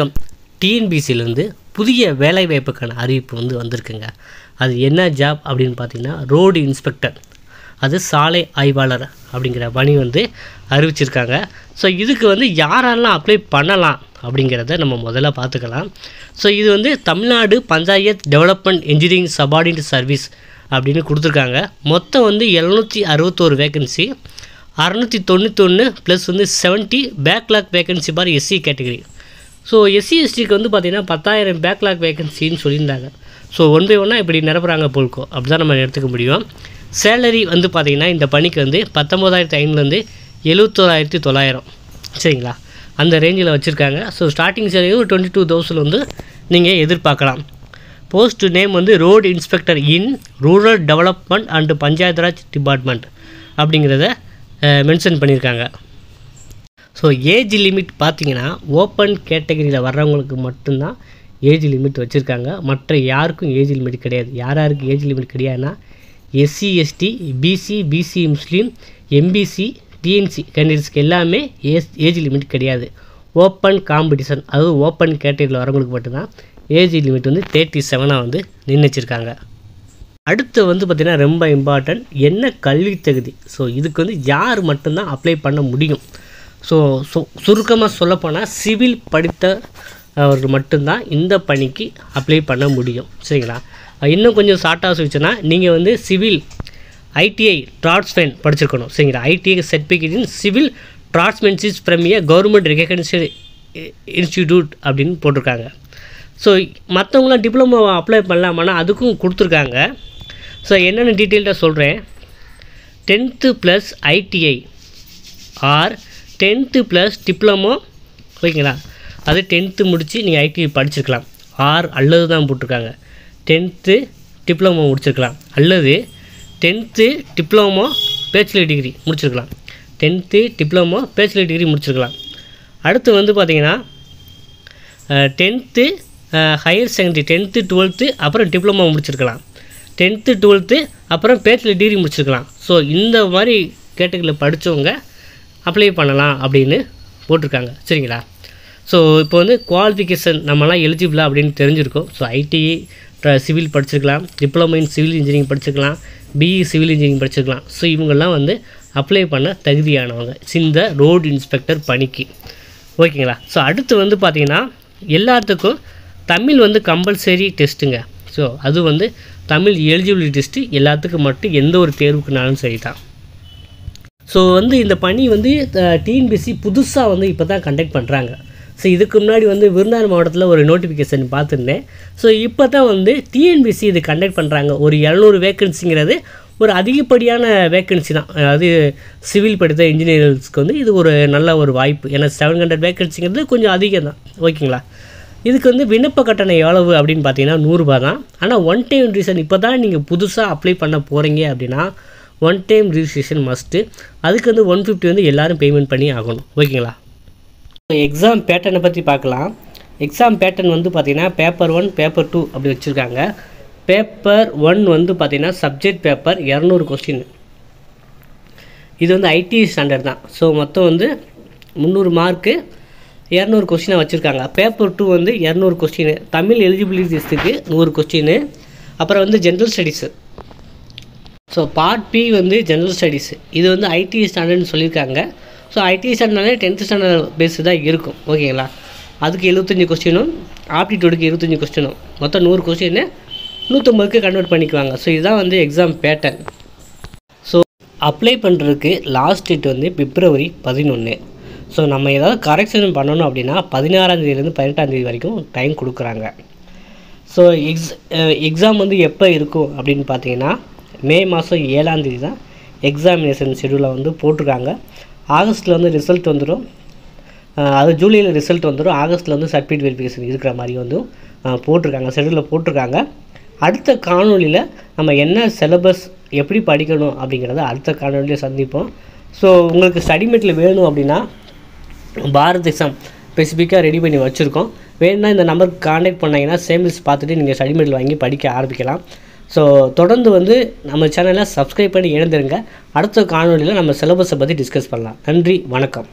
வணக்கம் TNBC இருந்து புதிய வேலை வாய்ப்புக்கான அறிவிப்பு வந்திருக்குங்க அது என்ன ஜாப் அப்படினு பாத்தீங்கன்னா ரோட் இன்ஸ்பெக்டர் அது சாலை ஆய்வாளர் அப்படிங்கற பணி அறிவிச்சிருக்காங்க சோ இதுக்கு யாரெல்லாம் அப்ளை பண்ணலாம் அப்படிங்கறதை நம்ம முதல்ல பாத்துக்கலாம் சோ இது Tamil Nadu panchayat development engineering subordinate service அப்படினு கொடுத்திருக்காங்க மொத்தம் 761 vacancy 691 plus 70 backlog vacancy bar SC category so SC ST க்கு 10000 backlog vacancy ன்னு சொல்லிருந்தாங்க so 1 by 1 இப்படி நிரப்புறாங்க போல்கோ அப்படிதான் நம்ம எடுத்துக்க முடியும் salary இந்த பணிக்கு 19500 ல இருந்து 71900 சரிங்களா அந்த ரேஞ்சில வச்சிருக்காங்க so starting salary 22000 நீங்க எதிர்பார்க்கலாம் post name road inspector in rural development and panchayat raj department அப்படிங்கறதை mention பண்ணிருக்காங்க சோ ஏஜ் லிமிட் பாத்தீங்கன்னா ஓபன் கேட்டகரியில வர்றவங்களுக்கு மட்டும் தான் ஏஜ் லிமிட் வச்சிருக்காங்க மற்ற யாருக்கும் ஏஜ் லிமிட் கிடையாது யார் யாருக்கு ஏஜ் லிமிட் கிடையானா SC ST BC BC Muslim MBC TNC கேண்டிடேட்ஸ்க்கு எல்லாமே ஏஜ் லிமிட் கிடையாது ஓபன் காம்படிஷன் அது ஓபன் கேட்டகரியில வர்றவங்களுக்கு மட்டும் தான் ஏஜ் லிமிட் 37 ஆ நிர்ணயிச்சிருக்காங்க அடுத்து பாத்தீங்கன்னா ரொம்ப இம்பார்ட்டன்ட் என்ன கல்வி தகுதி சோ இதுக்கு யார் மட்டும் தான் அப்ளை பண்ண முடியும் சோ சுருக்கமா சொல்ல போனா சிவில் படித்தவர்கள் மட்டும் தான் இந்த பணிக்கு அப்ளை பண்ண முடியும் சரிங்களா இன்னும் கொஞ்சம் ஷார்ட்டா சொல்லுச்சுனா நீங்க சிவில் ITI டிராட்ஸ்மேன் படிச்சிருக்கணும் சரிங்களா ITI certificate in civil draughtsmanship from a government recognized institute அப்படினு போட்டுருக்காங்க சோ மத்தவங்க டிப்ளோமா அப்ளை பண்ணலாம்னா அதுக்கும் கொடுத்திருக்காங்க So, என்னென்ன டீடைலா சொல்றேன் 10th plus ITI or 10th plus diploma ஓகேங்களா அது 10th முடிச்சி நீங்க ITI படிச்சிருக்கலாம் or அல்லது தான் போட்டுருக்காங்க 10th diploma முடிச்சிருக்கலாம் அல்லது 10th diploma bachelor degree முடிச்சிருக்கலாம் 10th diploma bachelor degree முடிச்சிருக்கலாம் அடுத்து பாத்தீங்கன்னா 10th higher secondary 10th 12th அப்புறம் diploma முடிச்சிருக்கலாம் 10th 12th அப்புறம் bachelor degree முடிச்சிருக்கலாம் சோ இந்த மாதிரி கேட்டகரியில படிச்சவங்க அப்ளை பண்ணலாம் அப்படினு போட்டுருக்காங்க சரிங்களா சோ இப்போ குவாலிஃபிகேஷன் நம்மலாம் எலிஜிபிளா அப்படினு தெரிஞ்சிருக்கும் சோ ITI சிவில் படிச்சிருக்கலாம் டிப்ளோமா இன் சிவில் இன்ஜினியரிங் படிச்சிருக்கலாம் BE சிவில் இன்ஜினியரிங் படிச்சிருக்கலாம் சோ இவங்கெல்லாம் அப்ளை பண்ண தகுதியானவங்க இந்த ரோட் இன்ஸ்பெக்டர் பணிக்கு ஓகேங்களா சோ அடுத்து பாத்தீங்கன்னா எல்லாத்துக்கும் தமிழ் கம்பல்சரி டெஸ்ட்ங்க சோ அது தமிழ் எலிஜிபிலிட்டி டெஸ்ட் எல்லாத்துக்கும் மட்டும் எந்த ஒரு தேர்வுக்குனாலும் சரிதான் சோ இந்த பணி TNPSC புதுசா இப்பதான் கண்டக்ட் பண்றாங்க சோ இதுக்கு முன்னாடி விருதுநகர் மாவட்டத்துல ஒரு நோட்டிபிகேஷன் பார்த்திருந்தேன் சோ இப்பதான் TNPSC இது கண்டக்ட் பண்றாங்க ஒரு 700 வேகன்சிங்கிறது ஒரு அதிகப்படியான வேகன்சி தான் அது சிவில் படித்த இன்ஜினியர்ஸ்க்கு இது ஒரு நல்ல ஒரு வாய்ப்பு ஏனா 700 வேகன்சிங்கிறது கொஞ்சம் அதிகம் தான் ஓகேங்களா இதுக்கு விண்ணப்ப கட்டணம் எவ்வளவு அப்படினு பாத்தீங்கன்னா 100 ரூபாய் தான் ஆனா ஒன் டைம் ரிஜிஸ்ட்ரேஷன் இப்போதான் நீங்க புதுசா அப்ளை பண்ண போறீங்க அப்படினா ஒன் டைம் ரிஜிஸ்ட்ரேஷன் மஸ்ட் அதுக்கு 150 எல்லாரும் பேமெண்ட் பண்ணி ஆகணும் ஓகேங்களா எக்ஸாம் பேட்டர்னை பத்தி பார்க்கலாம் எக்ஸாம் பேட்டர்ன் பாத்தீங்கன்னா பேப்பர் 1 பேப்பர் 2 அப்படி வச்சிருக்காங்க பேப்பர் 1 பாத்தீங்கன்னா சப்ஜெக்ட் பேப்பர் 200 क्वेश्चन இது ஐடி ஸ்டாண்டர்ட் தான் சோ மொத்தம் 300 மார்க் 200 क्वेश्चन வச்சிருக்காங்க பேப்பர் 2 200 क्वेश्चन தமிழ் எலிஜிபிலிட்டி டெஸ்ட்க்கு 100 क्वेश्चन அப்புறம் general studies so part B general studies இது ஐடி ஸ்டாண்டர்ட்னு சொல்லிருக்காங்க சோ ஐடி ஸ்டாண்டர்ட்னாலே 10th ஸ்டாண்டர்ட் பேஸ் தான் இருக்கும் ஓகேங்களா அதுக்கு 75 क्वेश्चनும் ஆப்டிட்யூட்க்கு 25 क्वेश्चनும் மொத்தம் 100 क्वेश्चन 190 க்கு கன்வர்ட் பண்ணிக்குவாங்க சோ இதுதான் எக்ஸாம் பேட்டர்ன் சோ அப்ளை பண்றதுக்கு லாஸ்ட் டேட் பிப்ரவரி 11 சோ நம்ம ஏதாவது கரெக்ஷன் பண்ணனும் அப்படினா 16 ஆம் தேதியில இருந்து 18 ஆம் தேதி வரைக்கும் டைம் கொடுக்கறாங்க சோ எக்ஸாம் எப்ப இருக்கும் அப்படினு பாத்தீங்கன்னா மே மாசம் 7 ஆம் தேதி தான் எக்ஸாமினேஷன் ஷெட்யூல போட்டுருக்காங்க ஆகஸ்ட்ல ரிசல்ட் வந்துரும் அது ஜூலைல ரிசல்ட் வந்துரும் ஆகஸ்ட்ல சர்டிபிகேட் வெரிஃபிகேஷன் இருக்குற மாதிரி போட்டுருக்காங்க ஷெட்யூல்ல போட்டுருக்காங்க அடுத்த காணொளியில நம்ம என்ன சிலபஸ் எப்படி படிக்கணும் அப்படிங்கறதை அடுத்த காணொளியில சந்திப்போம் சோ உங்களுக்கு ஸ்டடி மெட்டீரியல் வேணும் அப்படினா பாரத் எக்ஸாம் ஸ்பெசிபிக்கா ரெடி பண்ணி வச்சிருக்கோம் வேணும்னா இந்த நம்பருக்கு கான்டாக்ட் பண்ணீங்கன்னா சேம்பிள்ஸ் பார்த்துட்டு நீங்க ஸ்டடி மெட்டீரியல் வாங்கி படிக்க ஆரம்பிக்கலாம் சோ தொடர்ந்து நம்ம சேனலை சப்ஸ்கிரைப் பண்ணி எழுந்திருங்க அடுத்த காணொளியில நம்ம சிலபஸ் பத்தி டிஸ்கஸ் பண்ணலாம் நன்றி வணக்கம்